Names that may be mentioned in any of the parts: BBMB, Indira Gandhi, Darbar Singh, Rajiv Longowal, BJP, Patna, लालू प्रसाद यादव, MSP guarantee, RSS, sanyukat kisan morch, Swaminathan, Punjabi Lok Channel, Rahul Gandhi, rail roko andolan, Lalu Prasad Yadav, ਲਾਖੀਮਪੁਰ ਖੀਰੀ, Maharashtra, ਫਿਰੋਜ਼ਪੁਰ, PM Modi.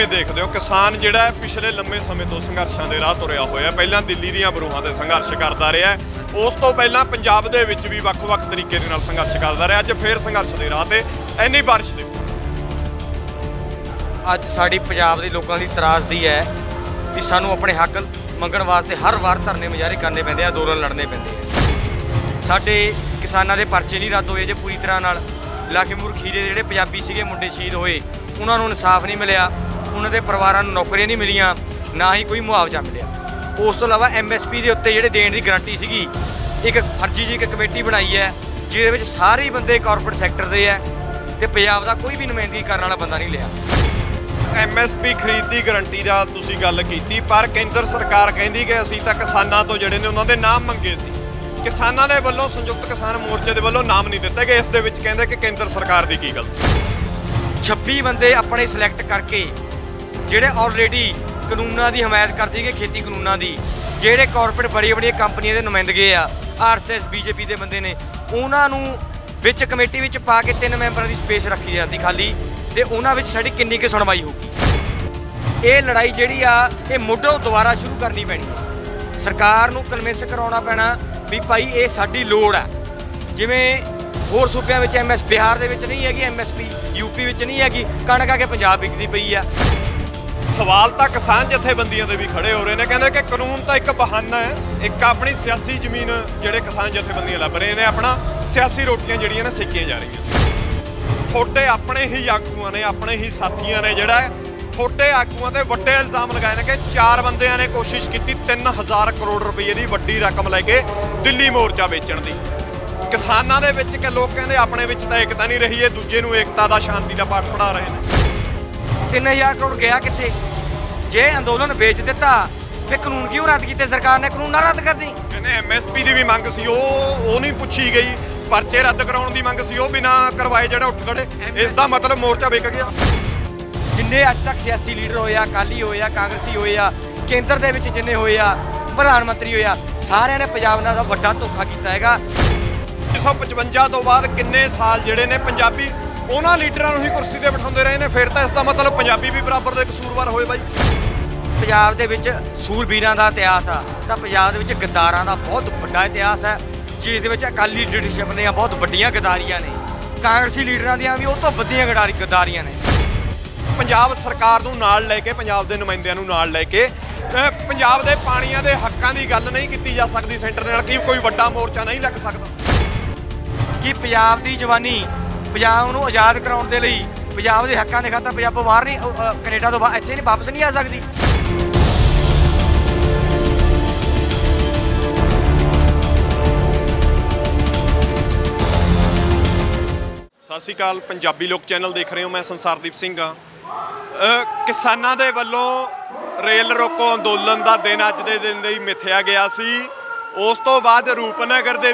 ਕਿਵੇਂ ਦੇਖਦੇ ਹੋ ਕਿਸਾਨ ਜਿਹੜਾ ਹੈ ਪਿਛਲੇ ਲੰਮੇ ਸਮੇਂ ਤੋਂ ਸੰਘਰਸ਼ਾਂ ਦੇ ਰਾਹ ਤੁਰਿਆ ਹੋਇਆ ਪਹਿਲਾਂ ਦਿੱਲੀ ਦੀਆਂ ਬਰੂਹਾਂ ਤੇ ਸੰਘਰਸ਼ ਕਰਦਾ ਰਿਹਾ ਉਸ ਤੋਂ ਪਹਿਲਾਂ ਪੰਜਾਬ ਦੇ ਵਿੱਚ ਵੀ ਵੱਖ-ਵੱਖ ਤਰੀਕੇ ਦੇ ਨਾਲ ਸੰਘਰਸ਼ ਕਰਦਾ ਰਿਹਾ ਅੱਜ ਫੇਰ ਸੰਘਰਸ਼ ਦੇ ਰਾਹ ਤੇ ਇੰਨੀ ਬਾਰਿਸ਼ ਦੇ ਅੱਜ ਸਾਡੀ ਪੰਜਾਬ ਦੇ ਲੋਕਾਂ ਦੀ ਤਰਾਸਦੀ ਹੈ ਕਿ ਸਾਨੂੰ ਆਪਣੇ ਹੱਕ ਮੰਗਣ ਵਾਸਤੇ ਹਰ ਵਾਰ ਧਰਨੇ ਮੁਜ਼ਾਹਰੇ ਕਰਨੇ ਪੈਂਦੇ ਆ ਅੰਦੋਲਨ ਲੜਨੇ ਪੈਂਦੇ ਆ ਸਾਡੇ ਕਿਸਾਨਾਂ ਦੇ ਪਰਚੇ ਨਹੀਂ ਰੱਦ ਹੋਏ ਜੇ ਪੂਰੀ ਤਰ੍ਹਾਂ ਨਾਲ ਲਾਖੀਮਪੁਰ ਖੀਰੇ ਜਿਹੜੇ ਪੰਜਾਬੀ ਸੀਗੇ ਮੁੰਡੇ ਸ਼ਹੀਦ ਹੋਏ ਉਹਨਾਂ ਨੂੰ ਇਨਸਾਫ ਨਹੀਂ ਮਿਲਿਆ ਉਹਨਾਂ ਦੇ ਪਰਿਵਾਰਾਂ ਨੂੰ ਨੌਕਰੀਆਂ ਨਹੀਂ ਮਿਲੀਆਂ ਨਾ ਹੀ ਕੋਈ ਮੁਆਵਜ਼ਾ ਮਿਲਿਆ ਉਸ ਤੋਂ ਇਲਾਵਾ MSP ਦੇ ਉੱਤੇ ਜਿਹੜੇ ਦੇਣ ਦੀ ਗਰੰਟੀ ਸੀਗੀ ਇੱਕ ਫਰਜੀ ਜੀ ਇੱਕ ਕਮੇਟੀ ਬਣਾਈ ਹੈ ਜਿਹਦੇ ਵਿੱਚ ਸਾਰੇ ਬੰਦੇ ਕਾਰਪੋਰੇਟ ਸੈਕਟਰ ਦੇ ਹੈ ਤੇ ਪੰਜਾਬ ਦਾ ਕੋਈ ਵੀ ਨੁਮਾਇੰਦਗੀ ਕਰਨ ਵਾਲਾ ਬੰਦਾ ਨਹੀਂ ਲਿਆ MSP ਖਰੀਦ ਦੀ ਗਰੰਟੀ ਦਾ ਤੁਸੀਂ ਗੱਲ ਕੀਤੀ ਪਰ ਕੇਂਦਰ ਸਰਕਾਰ ਕਹਿੰਦੀ ਕਿ ਅਸੀਂ ਤਾਂ ਕਿਸਾਨਾਂ ਤੋਂ ਜਿਹੜੇ ਨੇ ਉਹਨਾਂ ਦੇ ਨਾਮ ਮੰਗੇ ਸੀ ਕਿਸਾਨਾਂ ਦੇ ਵੱਲੋਂ ਸੰਯੁਕਤ ਕਿਸਾਨ ਮੋਰਚੇ ਦੇ ਵੱਲੋਂ ਨਾਮ ਨਹੀਂ ਦਿੱਤੇ ਗਏ ਇਸ ਦੇ ਵਿੱਚ ਕਹਿੰਦੇ ਕਿ ਕੇਂਦਰ ਸਰਕਾਰ ਦੀ ਕੀ ਗਲਤੀ 26 ਬੰਦੇ अपने सिलेक्ट करके ਜਿਹੜੇ ऑलरेडी ਕਾਨੂੰਨਾਂ ਦੀ ਹਮਾਇਤ ਕਰਦੇ ਕਿ खेती ਕਾਨੂੰਨਾਂ ਦੀ ਜਿਹੜੇ ਕਾਰਪੋਰੇਟ बड़ी बड़ी कंपनियों के ਨੁਮਾਇੰਦਗੇ ਆ RSS BJP के बंदे ने ਉਹਨਾਂ ਨੂੰ ਵਿੱਚ ਕਮੇਟੀ ਵਿੱਚ ਪਾ ਕੇ 3 ਮੈਂਬਰਾਂ ਦੀ ਸਪੇਸ ਰੱਖੀ ਜਾਂਦੀ ਖਾਲੀ ਤੇ ਉਹਨਾਂ ਵਿੱਚ ਸਾਡੀ ਕਿੰਨੀ ਕੁ ਸੁਣਵਾਈ ਹੋਊਗੀ ਇਹ ਲੜਾਈ ਜਿਹੜੀ ਆ ਇਹ ਮੋਢੋਂ ਦੁਬਾਰਾ ਸ਼ੁਰੂ ਕਰਨੀ ਪੈਣੀ ਹੈ ਸਰਕਾਰ ਨੂੰ ਕਨਵਿੰਸ ਕਰਾਉਣਾ ਪੈਣਾ ਵੀ ਭਾਈ ਇਹ ਸਾਡੀ ਲੋੜ ਆ ਜਿਵੇਂ होर सूबे में MS बिहार के नहीं हैगी MSP यूपी नहीं हैगी कणक आके पंजाब विकती पई है सवाल तो किसान जथेबंदियों के भी खड़े हो रहे हैं कहते कि कानून तो एक बहाना है एक अपनी सियासी जमीन जोड़े किसान जथेबंदियां लभ रहे हैं अपना सियासी रोटियां जोड़ियां ने सेकिया जा रही हैं थोड़े अपने ही आगूआ ने अपने ही साथियों ने जोड़ा थोड़े आगूआ से वड्डे इल्जाम लगाए हैं कि 4 बंदियां ने कोशिश की 3,000 करोड़ रुपये की वड्डी रकम लैके दिल्ली मोर्चा बेचण की ਕਿਸਾਨਾਂ ਦੇ ਵਿੱਚ ਕਿ ਲੋਕ ਕਹਿੰਦੇ ਆਪਣੇ ਵਿੱਚ ਤਾਂ एकता नहीं रही है दूजे ਨੂੰ एकता ਦਾ शांति का पाठ पढ़ा रहे हैं 3,000 करोड़ गया कितने जे अंदोलन बेच दिता फिर कानून क्यों रद्द किए सरकार ने कानून ना रद्द करती कहने MSP की भी मंग सी नहीं पूछी गई परचे रद्द कराने की मंग सी बिना करवाए जो उठ खड़े इसका मतलब मोर्चा विक गया जिन्हें अज तक सियासी लीडर होए अकाली होए कांग्रेसी होए केंद्र के विच जिन्हें होए प्रधानमंत्री होए सारे ने पंजाब नाल वड्डा धोखा किया हैगा 1955 तो बाद किन्ने साल जिहड़े ने पंजाबी उन्हां लीडरां नूं ही कुर्सी ते बिठाउंदे रहे ने फिर तो इसका मतलब पंजाबी भी बराबर दे कसूरवार होए बाई पंजाब दे विच सूरबीरां दा इतिहास आ तां पंजाब दे विच गद्दारां दा बहुत वड्डा इतिहास है जिस दे विच अकाली लीडरशिप ने बहुत वड्डियां गद्दारियां ने कांग्रेसी लीडरां दियां भी उह तों वड्डियां गद्दारियां ने पंजाब सरकार नूं नाल लै के पंजाब दे नुमाइंदियां नूं नाल लै के पंजाब दे पाणीआं दे हक्कां दी गल नहीं कीती जा सकदी सेंटर नाल कि कोई वड्डा मोर्चा नहीं लग सकदा कि पंजाब की जवानी पंजाब को आज़ाद कराने के लिए पंजाब के हकों के खातर पंजाब बाहर नहीं कनेडा तो बाहर इत्थे वापस नहीं आ सकती सत श्री अकाल पंजाबी लोक चैनल देख रहे हो मैं संसारदीप सिंह हाँ किसानां दे वल्लों रेल रोको अंदोलन का दिन अज दे दिन लई मिथ्या गया सी उस तो बाद रूपनगर के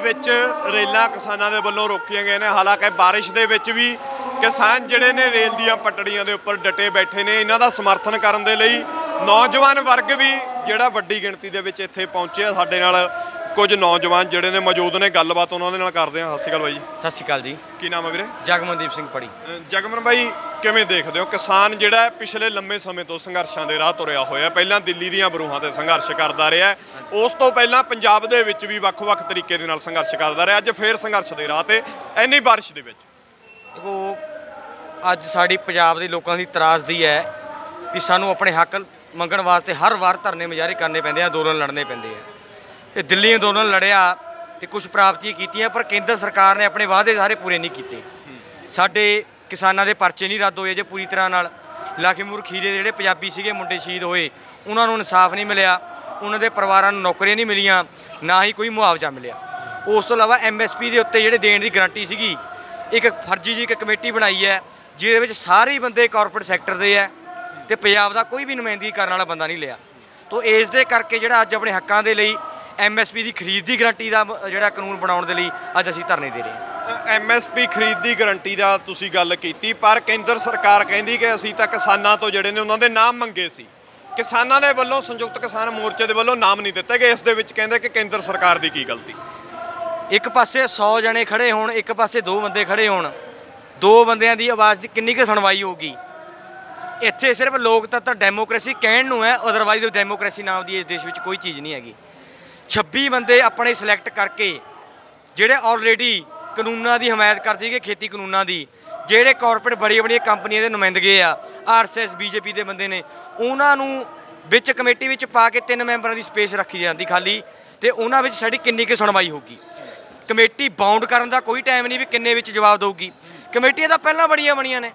रेल किसानों के वलों रोकिया गई ने हालांकि बारिश के भी किसान जोड़े ने रेल दटड़ियों के उपर डटे बैठे ने इन्हों का समर्थन करने लिए नौजवान वर्ग भी जोड़ा वड्डी गिणती के इतने पहुँचे साढ़े नाल कुछ नौजवान जोड़े ने मौजूद ने गलबात उन्होंने करते हैं। सत श्री अकाल भाई जी। सत श्री अकाल जी। की नाम है वीरे? जगमनदीप सिंह पड़ी। जगमन भाई किवें देखदे हो किसान जोड़ा पिछले लंबे समय तो संघर्षों के राह तुरया होया पहला दिल्ली दीआं बरूहां ते संघर्ष करता रहा उस तो पहला पंजाब दे विच भी वख-वख तरीके दे नाल संघर्ष करता रहा अज फिर संघर्ष के राह ते इन्नी बारिश दे विच देखो अज साडी पंजाब दे लोकां दी तरासदी है कि सानू अपने हक मंगण वास्ते हर वार धरने मुजाहरे करने पैंदे आ अंदोलन लड़ने पैंदे आ ते दिल्ली अंदोलन लड़िया तो कुछ प्राप्तियां कीतियां पर केंद्र सरकार ने अपने वादे सारे पूरे नहीं किए साडे किसानां दे परचे नहीं रद्द होए जे पूरी तरह नाल लाखीमपुर खीरे जिहड़े पंजाबी सीगे मुंडे शहीद होए उन्हां नूं इंसाफ नहीं मिलिया उन्हां दे परिवारां नूं नौकरियां नहीं मिलियां ना ही कोई मुआवजा मिलिया उस तों इलावा MSP दे उत्ते जिहड़े देण दी गारंटी सीगी एक फर्जी जी एक कमेटी बनाई है जिहदे विच सारे बंदे कारपोरेट सैक्टर दे है ते पंजाब दा कोई भी नुमाइंदगी करन वाला बंदा नहीं लिया तो इस दे करके जिहड़ा अज अपने हक्कां दे लई MSP की खरीद की गरंटी का जोड़ा कानून बनाने के लिए अज असी धरने दे रहे हैं। MSP खरीद की गरंटी का तुसी गल कीती पर केंद्र सरकार कहती कि असी तो किसानों तो जोड़े ने उन्होंने नाम मंगे सी किसानों के वलों संयुक्त किसान मोर्चे के वलों नाम नहीं दिते गए इस दे विच कहंदे कि केंद्र सरकार की गलती एक पासे 100 जने खड़े होण एक पासे 2 बंदे खड़े होण 2 बंदियां दी आवाज़ की किन्नी कुछ सुनवाई होगी ਇੱਥੇ ਸਿਰਫ ਲੋਕਤੰਤਰ ਡੈਮੋਕ੍ਰੇਸੀ ਕਹਿਣ ਨੂੰ ਹੈ, ਅਦਰਵਾਈਜ਼ ਡੈਮੋਕ੍ਰੇਸੀ ਨਾਮ ਦੀ ਇਸ ਦੇਸ਼ ਵਿੱਚ ਕੋਈ ਚੀਜ਼ ਨਹੀਂ ਹੈਗੀ। 26 ਬੰਦੇ ਆਪਣੇ ਸਿਲੈਕਟ ਕਰਕੇ ਜਿਹੜੇ ਆਲਰੇਡੀ ਕਾਨੂੰਨਾਂ ਦੀ ਹਮਾਇਤ ਕਰਦੇ ਸੀਗੇ, ਖੇਤੀ ਕਾਨੂੰਨਾਂ ਦੀ, ਜਿਹੜੇ ਕਾਰਪੋਰੇਟ ਬੜੀਆਂ ਬੜੀਆਂ ਕੰਪਨੀਆਂ ਦੇ ਨੁਮਾਇੰਦਗੇ ਆ, ਆਰਐਸਐਸ ਬੀਜੇਪੀ ਦੇ ਬੰਦੇ ਨੇ, ਉਹਨਾਂ ਨੂੰ ਵਿੱਚ ਕਮੇਟੀ ਵਿੱਚ ਪਾ ਕੇ 3 ਮੈਂਬਰਾਂ ਦੀ ਸਪੇਸ ਰੱਖੀ ਜਾਂਦੀ ਖਾਲੀ, ਤੇ ਉਹਨਾਂ ਵਿੱਚ ਸਾਡੀ ਕਿੰਨੀ ਕੁ ਸੁਣਵਾਈ ਹੋਊਗੀ। ਕਮੇਟੀ ਬਾਉਂਡ ਕਰਨ ਦਾ ਕੋਈ ਟਾਈਮ ਨਹੀਂ ਵੀ ਕਿੰਨੇ ਵਿੱਚ ਜਵਾਬ ਦਊਗੀ। ਕਮੇਟੀਆਂ ਤਾਂ ਪਹਿਲਾਂ ਬੜੀਆਂ ਬਣੀਆਂ ਨੇ।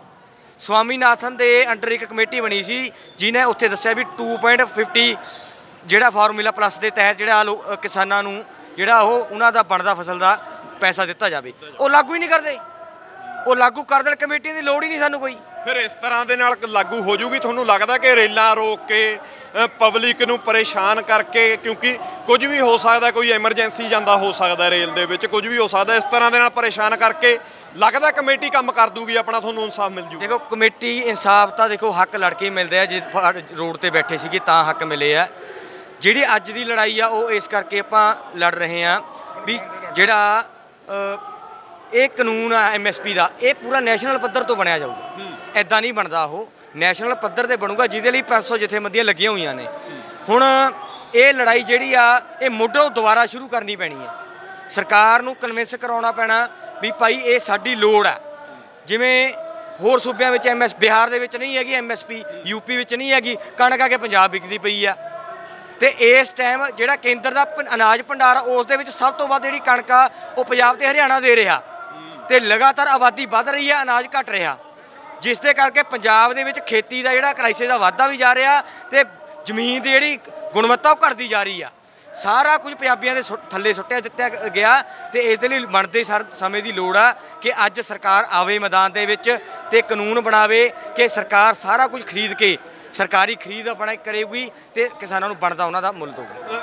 स्वामीनाथन के अंडर एक कमेटी बनी सी जिन्हें उत्थे दस्या भी 2.50 जोड़ा फार्मूला प्लस के तहत जो किसानों नूं जोड़ा उन्हां दा बनदा फसल का पैसा दिता जाए। वो लागू ही नहीं करते, वो लागू कर देन, कमेटियां की लोड़ ही नहीं सानू कोई। फिर इस तरह के नाल लागू हो जूगी। तुहानूं लगता कि रेलां रोक के पब्लिक नूं परेशान करके, क्योंकि कुछ भी हो सकता, कोई एमरजेंसी जांदा हो सकता, रेल दे विच कुछ भी हो सकता, इस तरह के नाल परेशान करके लगता कमेटी काम कर दूगी अपना, थोनों इंसाफ मिल जूगा। देखो कमेटी इंसाफ तो देखो हक लड़के मिलते हैं, जिस रोड पर बैठे सी हक मिले है। जी अज की लड़ाई आ वो इस करके आप लड़ रहे हैं भी जोड़ा ये कानून आ MSP का यह पूरा नैशनल पद्धर तो बनया जाऊगा, ऐदा नहीं बनता। वो नैशनल पद्धर से बनूगा जिदे लिए 500 जथेबंदियां लगिया हुई ने। हुण ये लड़ाई जी मोढों दोबारा शुरू करनी पैनी है। सरकार नूं कन्विंस करवाना पैना भी भाई ये साडी लोड़ है। जिवें होर सूबे में बिहार दे विच नहीं हैगी MSP, यूपी विच नहीं हैगी, कणक आके पंजाब विकदी पई आ। तो इस टाइम जिहड़ा केंद्र दा अनाज भंडार उस दे विच सब तो वध जिहड़ी कणक आ वो पंजाब ते हरियाणा दे रहा। तो लगातार आबादी वध रही है, अनाज घट रहा, जिसके करके पंजाब दे विच खेती दा जिहड़ा क्राइसिस दा वाधा भी जा रहा, तो जमीन की जिहड़ी गुणवत्ता वो घटदी जा रही है। सारा कुछ पंजाबियों के थले सुटिया दिता गया। तो इसलिए बनते समय की लड़ आ कि अज सरकार आवे मैदान के कानून बनावे कि सरकार सारा कुछ खरीद के सरकारी खरीद अपना करेगी तो किसानों को बनता उन्होंने मुल देगी।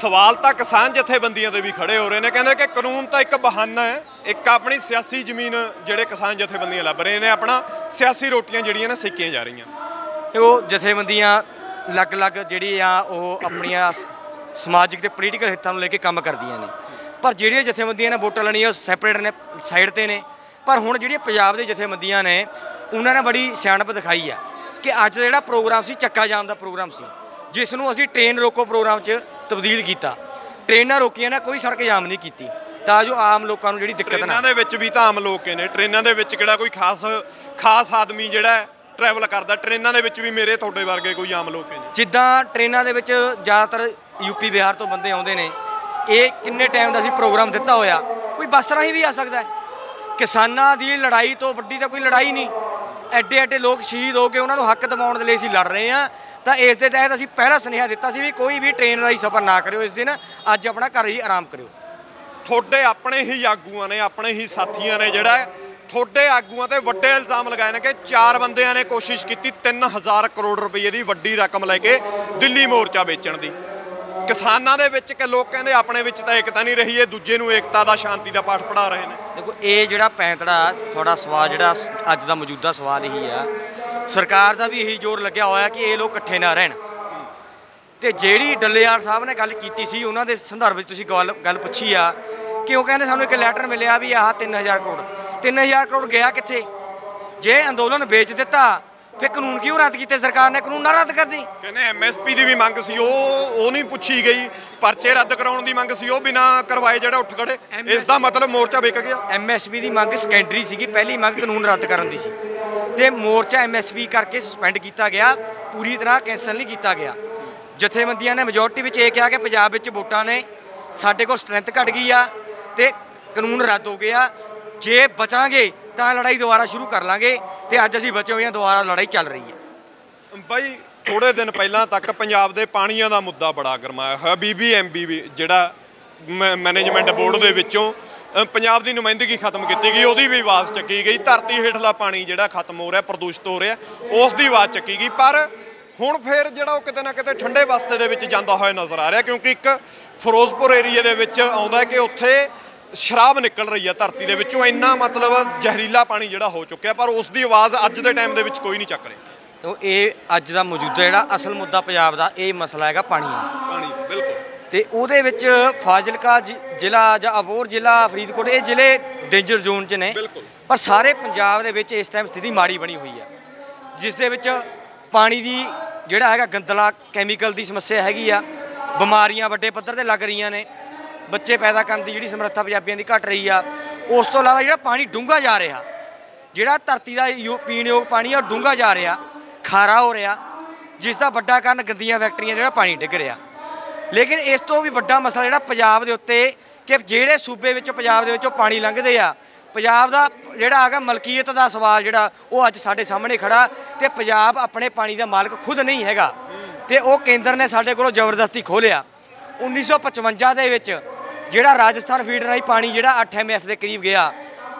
सवाल तो किसान जथेबंदियों के भी खड़े हो रहे हैं, कहते कि कानून तो एक बहाना है, एक अपनी सियासी जमीन जोड़े किसान जथेबंदियां लभ रहे हैं, अपना सियासी रोटियां जोड़ियां सेकिया जा रही। वो जथेबंदियां अलग अलग जी अपनी समाजिक ते पोलीटिकल हितां नूं लेके काम करदियां ने, पर जिहड़ियां जथेबंदियां ने वोटां लैणियां सैपरेट ने, साइड ते ने। पर हुण जिहड़ियां पंजाब दे जथेबंदियां ने उन्हां ने बड़ी सियाणप दिखाई है कि अज दा जिहड़ा प्रोग्राम सी चक्का जाम दा प्रोग्राम सी, जिस नूं असीं ट्रेन रोको प्रोग्राम च तब्दील कीता। ट्रेनां रोकियां ने, कोई सड़क जाम नहीं कीती तां जो आम लोकां नूं जिहड़ी दिक्कत ना। ट्रेनां दे विच भी तां आम लोक ने, ट्रेनां दे विच किहड़ा कोई खास आदमी जिहड़ा ट्रैवल करदा, ट्रेनां दे विच भी मेरे तुहाडे वर्गे कोई आम लोक ने। जिद्दां ट्रेनां दे विच ज़्यादातर यूपी बिहार तो बंदे आउंदे ने, ये किन्ने टाइम का असीं प्रोग्राम दिता होया, कोई बस राही भी आ सकता है। किसानां दी लड़ाई तो वड्डी तां कोई लड़ाई नहीं। एडे एडे लोग शहीद हो गए, उन्होंने हक दिवाउण दे लई असीं लड़ रहे हैं। तो इस दे तहत असीं पहला सुनेहा दिता सी भी कोई भी ट्रेन राही सफर ना करिओ इस दिन, अज अपना घर ही आराम करिओ। तुहाडे अपने ही आगूआं ने, अपने ही साथियां ने जिहड़ा थोड़े आगूआं ते वड्डे इल्जाम लगाए ने कि 4 बंदियां ने कोशिश कीती 3000 करोड़ रुपए दी वड्डी रकम लैके दिल्ली मोर्चा बेचण दी। किसानों के विच के लोग कहते अपने विच तां एकता नहीं रही है, दूजे नूं एकता दा शांति दा पाठ पढ़ा रहे हैं। देखो ये जिहड़ा पैंतड़ा थोड़ा सवाल जिहड़ा अज दा मौजूदा सवाल यही है, सरकार दा भी यही जोर लग्या होया कि ये लोग इकट्ठे ना रहण। ते जिहड़ी डल्लेयाल साहब ने गल कीती सी उन्हां दे संदर्भ विच तुसीं गल पुछी आ कि वो कहते सानूं एक लैटर मिलिया भी आह 3000 करोड़। 3000 करोड़ गया कित्थे? जे अंदोलन बेच दिता फिर कानून क्यों रद्द किए? सरकार ने कानून ना रद्द कर दी। कहने MSP की भी मंग सी, वो नहीं पूछी गई, परचे रद्द कराने की मंग सी, वो बिना करवाए जो उठ खड़े। इसका मतलब मोर्चा विक गया। MSP की मंग सेकेंडरी सी, पहली मंग कानून रद्द करने की सी, ते मोर्चा MSP करके सस्पेंड किया गया, पूरी तरह कैंसल नहीं किया गया। जथेबंदियां ने मेजोरिटी में यह कहा कि पंजाब में वोटां ने साडे कोल स्ट्रेंथ घट गई आ ते कानून रद्द हो गया, जे बचांगे ਤਾਂ लड़ाई दोबारा शुरू कर लांगे। तो अज असीं बचे हुए हैं, दोबारा लड़ाई चल रही है। भाई थोड़े दिन पहला तक पंजाब के पानिया का मुद्दा बड़ा गरमाया है। BBMB भी जिहड़ा मैनेजमेंट बोर्ड के विचों पंजाब की नुमाइंदगी खत्म की गई, उसकी भी आवाज़ चकी गई। धरती हेठला पानी जिहड़ा खत्म हो रहा, प्रदूषित हो रहा, उसकी आवाज़ चकी गई। पर हुण फिर जिहड़ा किते ना किते ठंडे वस्ते दे विच जांदा होया नज़र आ रहा, क्योंकि एक फिरोजपुर एरिए दे विच आउंदा कि उत्थे शराब निकल रही है धरती के विचों, इन्ना मतलब जहरीला पानी जिहड़ा हो चुक्या, पर उसकी आवाज़ अज के टाइम दे विच कोई नहीं चक रहा। तो ये अज का मौजूदा जिहड़ा असल मुद्दा पंजाब का ये मसला है पानी बिल्कुल। तो वो फाजिलका जिला या अबोर जिला, फरीदकोट, ये जिले डेंजर जोन च ने, पर सारे पंजाब दे विच इस टाइम स्थिति माड़ी बनी हुई है। जिस दे विच पानी दी जिहड़ा हैगा गंदला कैमिकल की समस्या हैगी आ, बीमारियां वड्डे पद्धर ते लग रही ने, बच्चे पैदा करने की जिहड़ी समर्था पंजाबियों की घट रही आ। उस तो इलावा जिहड़ा पानी डूंगा जा रहा, जिहड़ा धरती का पीने योग पानी आ डूंगा जा रहा, खारा हो रहा, जिसका वड्डा कारण गंदियां फैक्ट्रियां जिहड़ा पानी डिग रहा। लेकिन इस तो भी वड्डा मसला जिहड़ा पंजाब दे उत्ते कि जिहड़े सूबे विच पंजाब दे विचों पानी लंघदे आ, पंजाब दा जिहड़ा हैगा मलकीयत दा सवाल जिहड़ा वो अज्ज साडे सामने खड़ा ते पंजाब अपने पानी दा मालक खुद नहीं हैगा ते वो केंद्र ने साडे कोलों जबरदस्ती खो लिया। 1955 दे विच जिहड़ा राजस्थान फीडर राही पानी जिहड़ा 8 MF के करीब गया,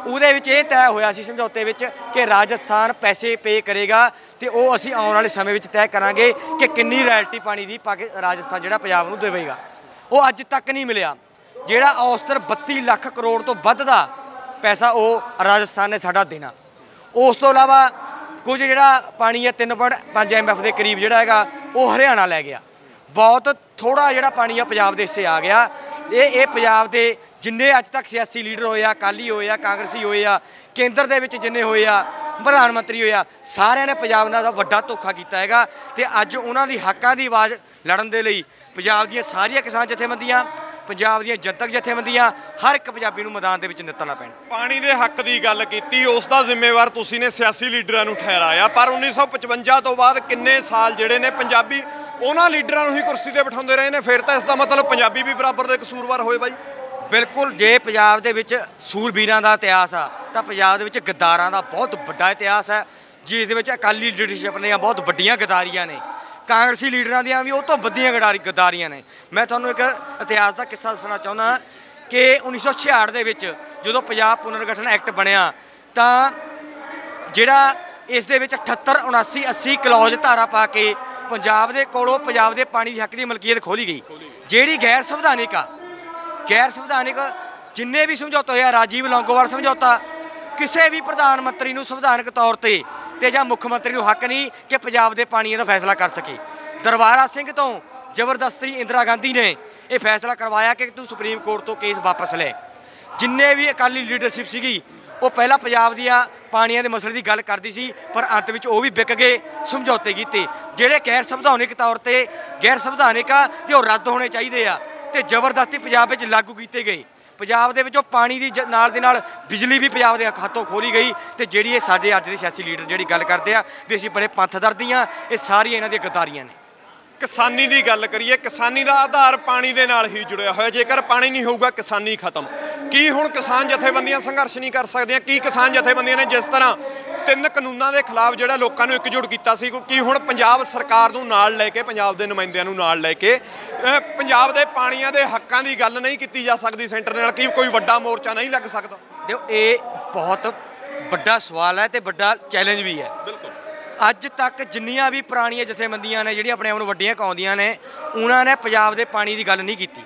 उहदे विच यह तय होया सी समझौते विच कि राजस्थान पैसे पे करेगा ते वो असीं आउण वाले समय विच तय करांगे कि किन्नी रायल्टी पानी दी राजस्थान जिहड़ा पंजाब नूं देवेगा। वो अज तक नहीं मिलिया। जिहड़ा औसतन 32 लाख करोड़ तो वध दा पैसा वो राजस्थान ने साडा देना। उस तो इलावा कुछ जिहड़ा पानी है 3.5 MF के करीब जिहड़ा हैगा वो हरियाणा लै गया। बहुत थोड़ा जिहड़ा पानी है पंजाब दे हिस्से आ गया। ये पंजाब के जिन्ने अज तक सियासी लीडर होए आ, अकाली होए आ, कांग्रेसी होए आ, केंद्र दे विच जिन्ने होए आ, प्रधानमंत्री होए आ, सारिआं ने पंजाब नाल वड्डा धोखा कीता हैगा ते अज उहनां दी हक्कां दी आवाज़ लड़न दे लई पंजाब दीआं सारिआं किसान जथेबंदियां, पंजाब दीआं जनतक जथेबंदियां, हर इक पंजाबी नूं मैदान दे विच नितरना पैणा। पानी दे हक दी गल कीती, उस दा जिम्मेवार तुसीं ने सियासी लीडरां नूं ठहराया, पर 1955 तो बाद किन्ने साल जिहड़े ने पंजाबी उन्होंने लीडरों ही कुर्सी पर बिठाते रहे हैं। फिर तो इसका मतलब पंजाबी भी बराबर के कसूरवार होए बाई। बिल्कुल, जे पंजाब के सूरबीर का इतिहास आ तो पंजाब के गद्दारों का बहुत बड़ा इतिहास है, जिस अकाली लीडरशिप ने बहुत बड़िया गद्दारियां ने, कांग्रेसी लीडर दियां भी उस तो वड्डियां गद्दारियां ने। मैं तुहानूं एक इतिहास का किस्सा दसना चाहुंदा कि 1966 दे विच जदों पंजाब पुनर्गठन एक्ट बनिया तो जिहड़ा इस दे विच 78, 79, 80 क्लॉज धारा पा के पंजाब के कोलों पंजाब के पानी के हक की मलकीयत खोली गई, जिहड़ी गैर संविधानिक जिन्ने भी समझौते हुए, राजीव लौंगोवाल समझौता, किसी भी प्रधानमंत्री नूं संविधानक तौर पर जां मुख्यमंत्री नूं हक नहीं कि पंजाब के पानी का फैसला कर सके। दरबारा सिंह तो जबरदस्ती इंदिरा गांधी ने यह फैसला करवाया कि तू सुप्रीम कोर्ट तो केस वापस ले। जिन्ने भी अकाली लीडरशिप सीगी वो पहला पंजाब दिया पानिया के मसले की गल करती सी, पर अंत में वह भी बिक गए, समझौते किए जिहड़े गैर संविधानिक तौर पर गैर संविधानिक आ ते वो रद्द होने चाहिए आ ते जबरदस्ती पंजाब में लागू किए गए। पंजाब दे विचों पानी दी नाल बिजली भी पंजाब के हथों खोली गई ते जिहड़ी ये साडे अज्ज दे सियासी लीडर जिहड़ी गल करते आ भी असीं बड़े पंथदर्दी आ, ये सारी इन्हां दी गद्दारियां ने। किसानी की गल करिए, किसानी का आधार पानी के नाल ही जुड़िया होया, जेकर पानी नहीं होगा किसानी खत्म। की हुण किसान जथेबंदियां संघर्ष नहीं कर सकदियां? की किसान जथेबंदियां ने जिस तरह 3 कानूनों के खिलाफ जो लोगों ने एकजुट किया, कि हुण पंजाब सरकार नूं नाल लैके, पंजाब दे नुमाइंदियां नूं नाल लैके पंजाब दे पानियां दे हक्कां दी गल नहीं की जा सकती सेंटर नाल? की कोई वड्डा मोर्चा नहीं लग सकदा? देखो, ये बहुत वड्डा सवाल है ते वड्डा चैलेंज भी है। बिल्कुल, अज तक जिन्नियां भी पुरानियां जथेबंदियां ने जिहड़ियां अपने आप नूं वड्डियां कहाउंदियां ने, उन्हां ने पंजाब दे पानी दी गल नहीं कीती।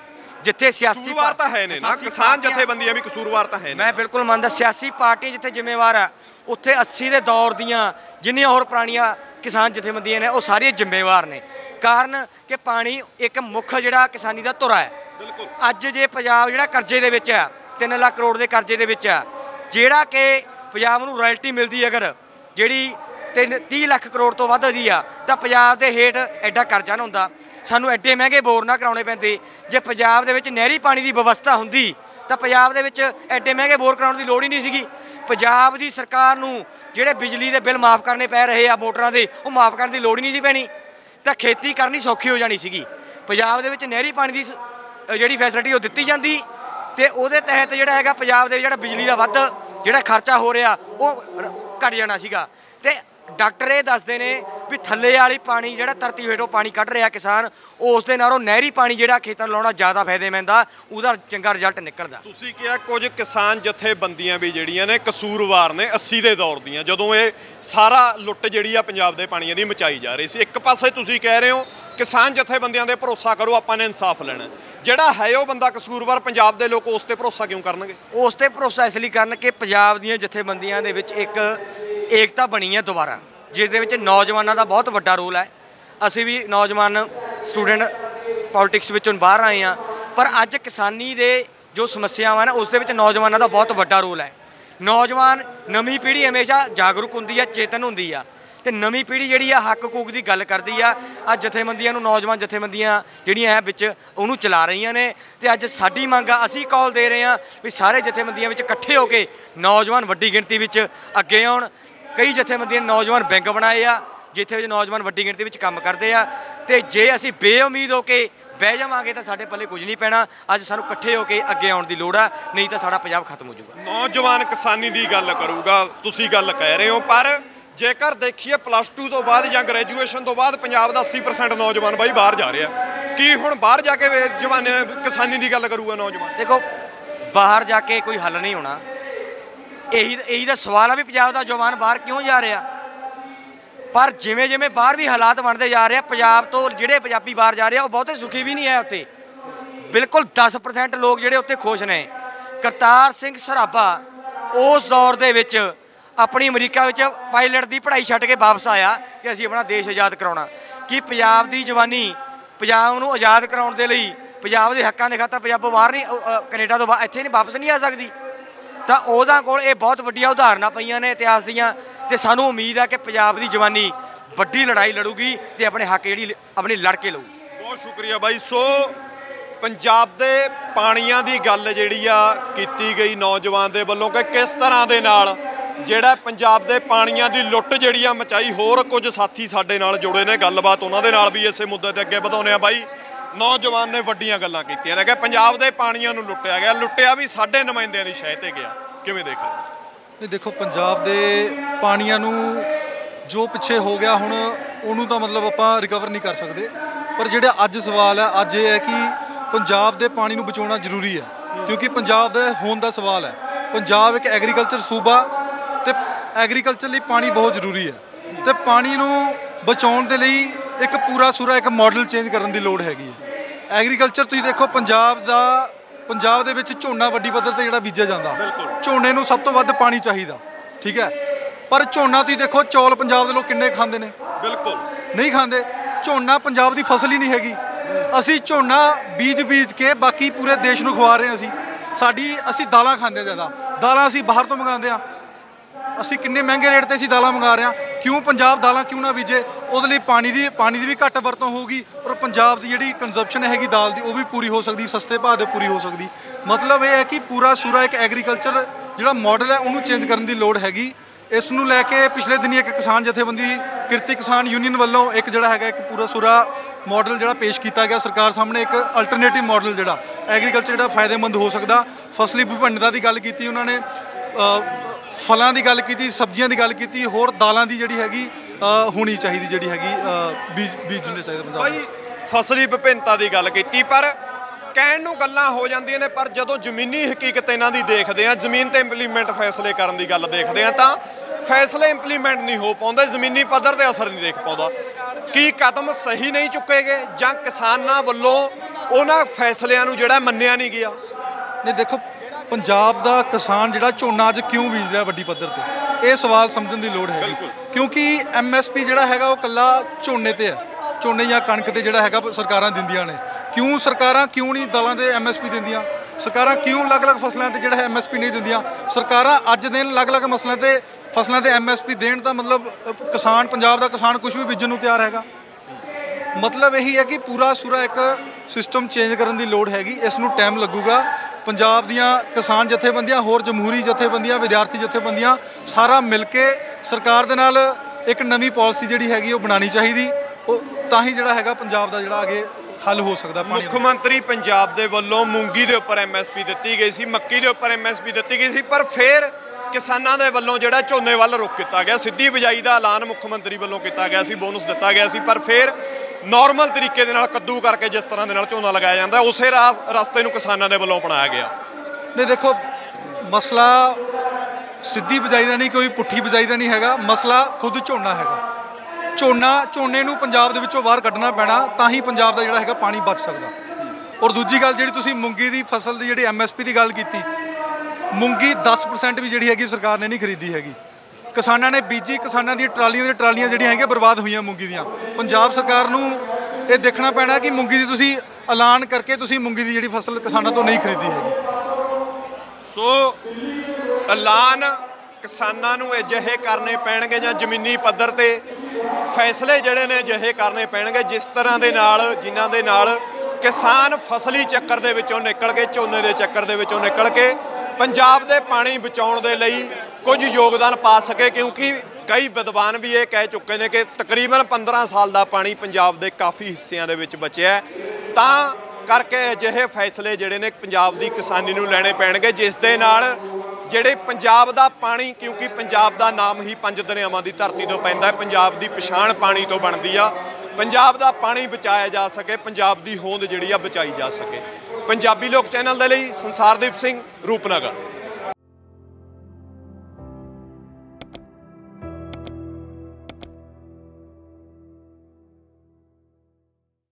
जिथे सियासी वारता है ने ना, किसान जथेबंदियां भी कसूरवार तां है। मैं बिल्कुल मनदा सियासी पार्टियां जिथे जिम्मेवार आ, उत्थे 80 दे दौर दियां जिन्नियां होर पुरानियां किसान जथेबंदियां ने वो सारियां जिम्मेवार ने, कारण कि पानी एक मुख जिहड़ा किसानी दा धुरा है। अज जे पंजाब जिहड़ा कर्जे दे विच आ, 3 लाख करोड़ दे कर्जे दे विच आ, जिहड़ा कि पंजाब नूं रायल्टी मिलदी अगर जिहड़ी 30 लाख करोड़ तो वध दी आ तां पंजाब दे हेठ एडा कर्जा ना हुंदा, सानू एडे महंगे बोर ना कराउणे पैंदे। जे पंजाब दे विच नहरी पानी दी व्यवस्था हुंदी तां पंजाब दे विच एडे महंगे बोर कराउण दी लोड़ ही नहीं सीगी। पंजाब दी सरकार नूं जिहड़े बिजली दे बिल माफ़ करने पै रहे आ मोटरां दे, वो माफ़ करन दी लोड़ ही नहीं सी पैणी, तां खेती करनी सौखी हो जाणी सीगी। पंजाब दे विच नहरी पानी दी जिहड़ी फैसिलिटी ओह दित्ती जांदी ते ओहदे तहत जिहड़ा हैगा पंजाब दे जिहड़ा बिजली दा वध जिहड़ा खर्चा हो रिहा ओह घट जाणा सीगा। ते डॉक्टर ये दसते हैं भी थले वाली पानी जो धरती हेठों पानी कढ़ रहा किसान, उस दे नालों नहरी पानी जो खेतों लाना ज़्यादा फायदेमंद आ, उहदा चंगा रिजल्ट निकलदा। तुसीं किहा कुछ किसान जथेबंदियां भी जिहड़ियां ने कसूरवार ने 80 दे दौर दियां, जदों ये सारा लुट्ट जिहड़ी आ पंजाब दे पानी दी मचाई जा रही सी। एक पासे तुसीं कह रहे हो किसान जथेबंदियां दे भरोसा करो, आपां ने इंसाफ लेना, जिहड़ा है वो बंदा कसूरवार, पंजाब दे लोक उस ते भरोसा क्यों करनगे? उस ते भरोसा इसलिए करन कि पंजाब दीयां जथेबंदियां दे विच एक एकता बनी है दोबारा, जिस दे विच नौजवानों का बहुत वड्डा रोल है। असी भी नौजवान स्टूडेंट पॉलिटिक्स विचों बाहर आए हैं, पर अज किसानी दे जो समस्यावां ने उस दे विच नौजवानों का बहुत वड्डा रोल है। नौजवान नवीं पीढ़ी हमेशा जागरूक हुंदी है, चेतन हुंदी है, तो नवी पीढ़ी जी हक हकूक की गल करती है। आज जथेबंदियों नौजवान जथेबंदियां जोड़िया है चला रही ने, तो अज साड़ी मंग असी कॉल दे रहे हैं भी सारे जथेबंदियों इकट्ठे होकर नौजवान वड्डी गिणती अगे आउण। कई जथेबंदियां नौजवान बैंक बनाए आ जिथे नौजवान वड्डी गिणती काम करते हैं, तो जे असी बेउमीद होकर बह जावे तो साढ़े पल्ले कुछ नहीं पैना। अज सूँ कट्ठे होकर अगे आने की लड़ है, नहीं तो साड़ा पंजाब खत्म हो जाऊगा। नौजवान किसानी की गल करूँगा तुसी गल कह रहे हो, पर जेकर देखिए प्लस टू तो बाद या ग्रेजुएशन तो बाद पंजाब दा 80% नौजवान बाई बाहर जा रहा है कि हुण बाहर जाके जवाने किसानी की गल करूँगा नौजवान? देखो बाहर जाके कोई हल नहीं होना, यही तो सवाल है भी पंजाब दा जवान बाहर क्यों जा रहा। पर जिमें जिमें बाहर भी हालात बनते जा रहे हैं, पंजाब तो जोड़े पंजाबी बाहर जा रहे हैं वो बहुते सुखी भी नहीं है। उत्ते बिल्कुल 10% लोग जोड़े उत्ते खुश ने। करतार सिंह सराभा उस दौर के विच अपनी अमरीका पायलट की पढ़ाई छड्ड के वापस आया कि असीं अपना देश आज़ाद कराउणा। कि पंजाब की जवानी पंजाब नूं आज़ाद कराउण दे लई पंजाब दे हक्कां दे खातर पंजाब बाहर नहीं कनेडा तो इत्थे नहीं वापस नहीं आ सकती। तो उहदा कोल ये बहुत वड्डियां उदाहरणां पईयां ने इतिहास दीयां, ते सानूं उम्मीद है कि पंजाब की जवानी वड्डी लड़ाई लड़ूगी ते अपने हक जिहड़ी अपनी लड़ के लऊगी। बहुत शुक्रिया बाई। सो पंजाब दे पाणियां दी गल जिहड़ी आ कीती गई नौजवान दे वल्लों कि किस तरह दे नाल जिहड़ा पंजाब दे पाणियां दी लुट जिहड़ी आ मचाई। होर कुछ साथी साडे नाल जुड़े ने, गलबात उहनां दे नाल भी इसे मुद्दे ते अगे वधाउने आ। बाई नौजवान ने वड्डियां गल्लां कीतियां ने कि पंजाब दे पाणियां नूं लुट्टिया गया, लुट्टिया भी साडे नुमाइंदियां दी शह ते गया, किवें देख रहे नहीं? देखो पंजाब दे पाणियां नूं जो पिछे हो गया हुण उहनूं तां मतलब आपां रिकवर नहीं कर सकदे, पर जिहड़ा अज सवाल है अज ये है कि पंजाब दे पाणी नूं बचाउणा जरूरी है क्योंकि पंजाब दे होण दा सवाल है। पंजाब एक एग्रीकल्चर सूबा ते एग्रीकल्चर लई पाणी बहुत जरूरी है, ते पाणी नूं बचाउण दे लई एक पूरा सूरा एक मॉडल चेंज करने की लड़ हैगी है। एग्रीकल्चर तुम देखो पंजाब दे विच झोना वड्डी पद्धर से जोड़ा बीजा जाता, झोने को सब तो वध पानी चाहिए, ठीक है। पर झोना तुम देखो चौल पंजाब के लोग किन्ने खाते हैं, बिल्कुल नहीं खाते। झोना पंजाब की फसल ही नहीं हैगी। असी झोना बीज के बाकी पूरे देश में खवा रहे हैं। असी दालां खाते ज़्यादा, दालां असी बाहर तो मंगाते हैं। असी किन्ने महंगे रेट ते असी दालां मंगा रहे हैं, क्यों? पंजाब दालां क्यों ना बीजे? उहदे लई पानी दी भी घट वरतों होगी और पंजाब दी जिहड़ी कंजप्शन हैगी दाल दी वो भी पूरी हो सकदी, सस्ते भाव दे पूरी हो सकदी। मतलब यह है कि पूरा सूरा एक एग्रीकल्चर जिहड़ा मॉडल है उन्होंने चेंज करने की लोड़ हैगी। इस नूं लैके पिछले दिन एक किसान जथेबंदी किरती किसान यूनीयन वालों एक जिहड़ा हैगा एक पूरा सूरा मॉडल जिहड़ा पेश किया गया सरकार सामने, एक अल्टरनेटिव मॉडल जिहड़ा एग्रीकल्चर जिहड़ा फायदेमंद हो सकदा। फसली विभिन्नता की गल की उन्होंने, फलों की गल की, सब्जियों की गल की, होर दालों की जी हैगी होनी चाहिए जी हैगी बीजने चाहिए। भाई फसली विभिन्नता की गल की पर कहण नूं गल्लां हो जांदियां ने, पर जदों जमीनी हकीकत इन्हां दी देखदे आ, जमीन ते इंप्लीमेंट फैसले करन दी गल देखदे आ तां फैसले इंप्लीमेंट नहीं हो पाउंदे, जमीनी पद्धर ते असर नहीं देख पाउंदा। की कदम सही नहीं चुके गए जां किसानां वल्लों उन्हां फैसलिਆਂ ਨੂੰ ਜਿਹੜਾ ਮੰਨਿਆ नहीं गया? नहीं देखो पंजाब दा किसान जिहड़ा झोना अज क्यों बीज रहा वड्डी पद्धर ते, यह सवाल समझण दी लोड़ है क्योंकि MSP जिहड़ा हैगा वो कल्ला झोने ते है, झोने या कणक ते जिहड़ा हैगा सरकारां दिंदियां ने। क्यों सरकारां क्यों नहीं दालां दे MSP दिंदियां? सरकारां क्यों अलग-अलग फसलां ते जिहड़ा MSP नहीं दिंदियां? सरकारां अज दिन अलग-अलग मसलां ते फसलां ते MSP देण दा मतलब किसान पंजाब दा किसान कुछ भी बीजण नूं तैयार हैगा। मतलब यही है कि पूरा सूरा एक सिस्टम चेंज करने की लोड़ हैगी, इस नूं टाइम लगूगा। पंजाब दियां किसान जथेबंदियां होर जमहूरी जथेबंदियां विद्यार्थी जथेबंदियां सारा मिल के सरकार दे नाल एक नवी पॉलिसी जिहड़ी हैगी वो बनानी चाहिए, तां ही जिहड़ा हैगा पंजाब दा जिहड़ा अगे हल हो सकता। मुख्यमंत्री पंजाब दे वल्लों मूंगी दे उपर MSP दित्ती गई सी, मक्की दे उपर MSP दित्ती गई सी, पर फिर किसानों के वलों जो झोने वाल रुख किया गया, सीधी बिजाई का ऐलान मुख्यमंत्री वलों किया गया सी, बोनस दिता गया सी, पर फिर नॉर्मल तरीके कद्दू करके जिस तरह के झोना लगाया जाता है उस रास्ते किसानों के वलों अपनाया गया। नहीं देखो मसला सीधी बिजाई का नहीं, कोई पुट्ठी बिजाई का नहीं हैगा, मसला खुद झोना हैगा। झोने को पंजाब के बाहर कड्ढना पैना तां ही पंजाब का जिहड़ा हैगा पानी बच सकदा। और दूजी गल जिहड़ी तुसीं मूंगी की फसल की जिहड़ी MSP की गल कीती, मूंगी 10% भी जिहड़ी हैगी सरकार ने नहीं खरीदी हैगी, किसानों ने बीजी, किसानों दी ट्रालियां जिहड़ियां हैगियां बर्बाद हुई मूंगी दियां। पंजाब सरकार नूं ये देखना पैना कि मूंगी दी तुसीं ऐलान करके तुसीं मूंगी दी जिहड़ी फसल किसानों तो नहीं खरीदी हैगी। सो ऐलान किसानां नूं अजिहे करने पैणगे जां जमीनी पद्धर ते फैसले जिहड़े ने अजिहे करने पैणगे जिस तरह दे नाल जिन्हां दे नाल किसान फसली चक्कर दे विचों निकल के झोने दे चक्कर दे विचों निकल के पंजाब दे पाणी बचाउण दे लई कुछ योगदान पा सके। क्योंकि कई विद्वान भी ये कह चुके हैं कि तकरीबन 15 साल का पानी पंजाब के काफ़ी हिस्सों के बचया करके अजिहे फैसले जिहड़े ने पंजाब की किसानी नूं लैणे पैणगे जिस दे नाल जिहड़े पंजाब दा पानी क्योंकि पंजाब दा नाम ही 5 दरियावां दी धरती तो पैंदा है, पंजाब दी पछाण पानी तो बनदी आ, पंजाब दा पानी बचाया जा सके, पंजाब दी होंद जिहड़ी आ बचाई जा सके। पंजाबी लोक चैनल दे लई संसारदीप सिंह रूपनगर।